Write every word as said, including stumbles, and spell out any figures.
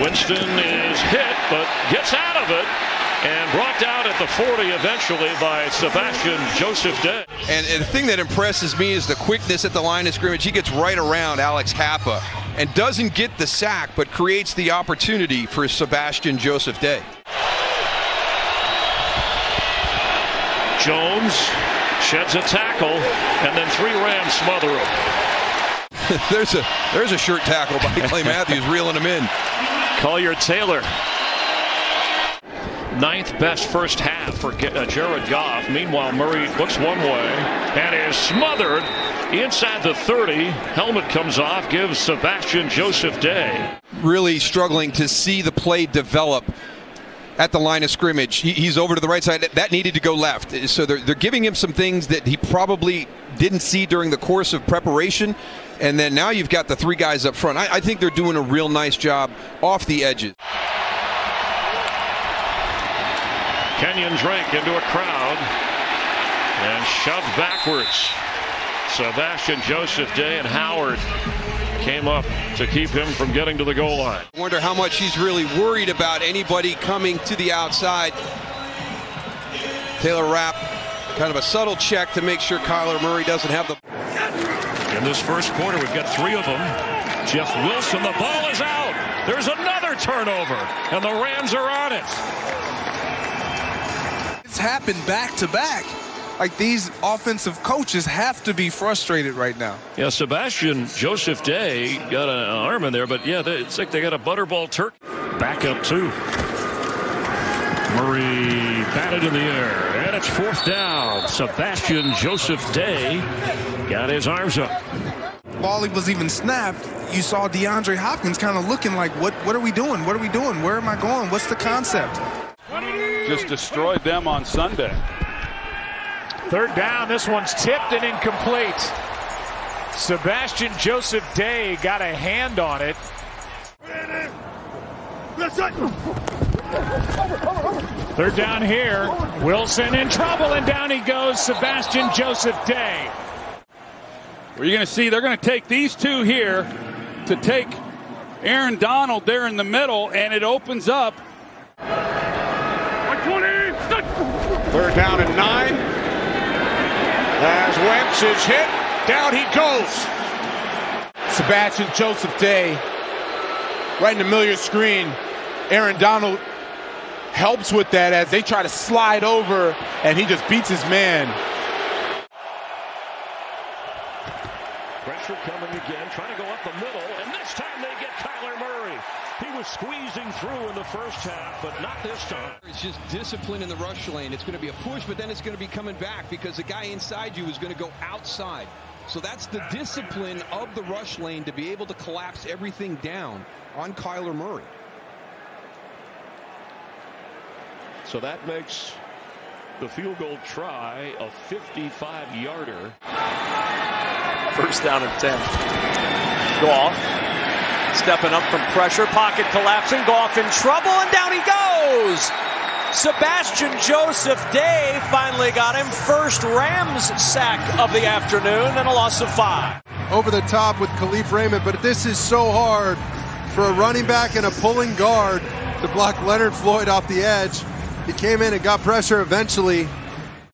Winston is hit but gets out of it and brought down at the forty eventually by Sebastian Joseph-Day. And, and the thing that impresses me is the quickness at the line of scrimmage. He gets right around Alex Kappa and doesn't get the sack but creates the opportunity for Sebastian Joseph-Day. Jones sheds a tackle and then three Rams smother him. There's a there's a shirt tackle by Clay Matthews reeling him in. Collier Taylor. Ninth best first half for Jared Goff. Meanwhile, Murray looks one way and is smothered inside the thirty. Helmet comes off, gives Sebastian Joseph-Day. Really struggling to see the play develop at the line of scrimmage. He, he's over to the right side. That needed to go left. So they're, they're giving him some things that he probably didn't see during the course of preparation. And then now you've got the three guys up front. I, I think they're doing a real nice job off the edges. Kenyon Drake into a crowd and shoved backwards. Sebastian Joseph-Day and Howard came up to keep him from getting to the goal line. I wonder how much he's really worried about anybody coming to the outside. Taylor Rapp, kind of a subtle check to make sure Kyler Murray doesn't have the... In this first quarter, we've got three of them. Jeff Wilson, the ball is out. There's another turnover, and the Rams are on it. It's happened back to back. Like, these offensive coaches have to be frustrated right now. Yeah, Sebastian Joseph-Day got an arm in there, but yeah, they, it's like they got a butterball turkey. Back up two. Murray batted in the air, and it's fourth down. Sebastian Joseph-Day got his arms up. While he was even snapped, you saw DeAndre Hopkins kind of looking like, what, what are we doing? What are we doing? Where am I going? What's the concept? Just destroyed them on Sunday. Third down, this one's tipped and incomplete. Sebastian Joseph-Day got a hand on it. Third down here, Wilson in trouble, and down he goes, Sebastian Joseph-Day. Well, you're going to see they're going to take these two here to take Aaron Donald there in the middle, and it opens up. Third down and nine. As Wentz is hit, down he goes. Sebastian Joseph-Day, right in the middle of your screen. Aaron Donald helps with that as they try to slide over, and he just beats his man. Pressure coming again, trying to go up the middle, and this time they get Kyler Murray. He was squeezing through in the first half, but not this time. It's just discipline in the rush lane. It's going to be a push, but then it's going to be coming back because the guy inside you is going to go outside. So that's the discipline of the rush lane to be able to collapse everything down on Kyler Murray. So that makes the field goal try a fifty-five yarder. First down and ten. Goff. Stepping up from pressure, pocket collapsing, Goff in trouble, and down he goes! Sebastian Joseph-Day finally got him. First Rams sack of the afternoon and a loss of five. Over the top with Kalief Raymond, but this is so hard for a running back and a pulling guard to block Leonard Floyd off the edge. He came in and got pressure eventually.